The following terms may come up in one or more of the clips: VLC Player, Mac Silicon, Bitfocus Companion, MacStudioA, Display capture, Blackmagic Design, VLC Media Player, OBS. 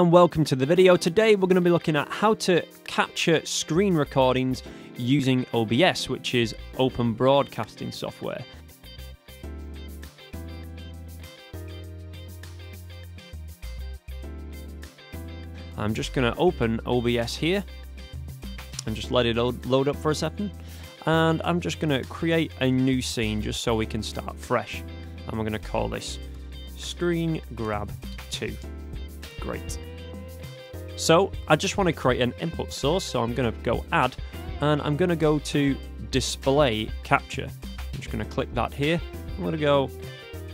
And welcome to the video. Today we're going to be looking at how to capture screen recordings using OBS, which is Open Broadcasting software. I'm just going to open OBS here and just let it load up for a second. And I'm just going to create a new scene just so we can start fresh. And we're going to call this Screen Grab 2. Great. So I just want to create an input source, so I'm going to go add, and I'm going to go to display capture. I'm just going to click that here. I'm going to go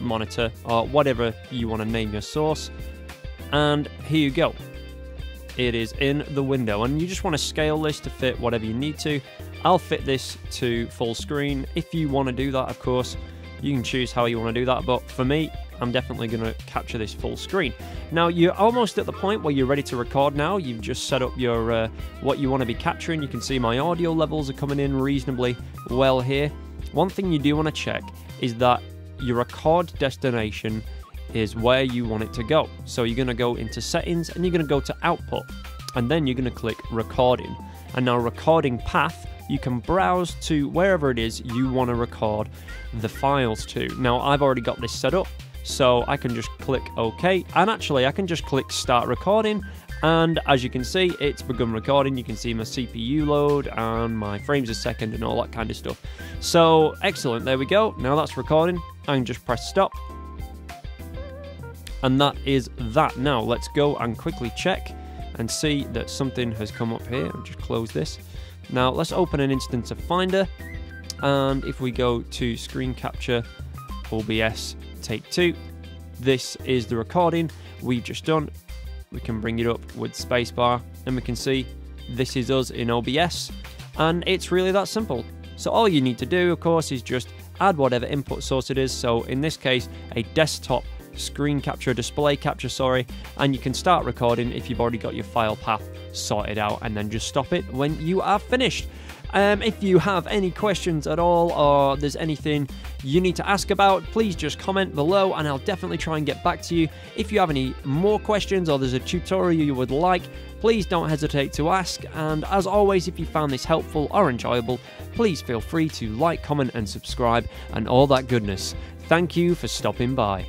monitor or whatever you want to name your source, and here you go. It is in the window, and you just want to scale this to fit whatever you need to. I'll fit this to full screen. If you want to do that, of course, you can choose how you want to do that, but for me, I'm definitely going to capture this full screen. Now you're almost at the point where you're ready to record now. You've just set up your what you want to be capturing. You can see my audio levels are coming in reasonably well here. One thing you do want to check is that your record destination is where you want it to go. So you're going to go into settings and you're going to go to output, and then you're going to click recording. And now recording path, you can browse to wherever it is you want to record the files to. Now I've already got this set up, so I can just click OK, and actually I can just click start recording, and as you can see, it's begun recording. You can see my CPU load and my frames a second and all that kind of stuff. So excellent, there we go. Now that's recording. I can just press stop, and that is that. Now let's go and quickly check and see that something has come up here. I'll just close this. Now let's open an instance of Finder, and if we go to screen capture OBS take two, this is the recording we've just done. We can bring it up with spacebar, and we can see this is us in OBS, and it's really that simple. So all you need to do, of course, is just add whatever input source it is. So in this case, a desktop screen capture, display capture, sorry, and you can start recording if you've already got your file path sorted out, and then just stop it when you are finished. If you have any questions at all, or there's anything you need to ask about, please just comment below and I'll definitely try and get back to you. If you have any more questions or there's a tutorial you would like, please don't hesitate to ask. And as always, if you found this helpful or enjoyable, please feel free to like, comment and subscribe and all that goodness. Thank you for stopping by.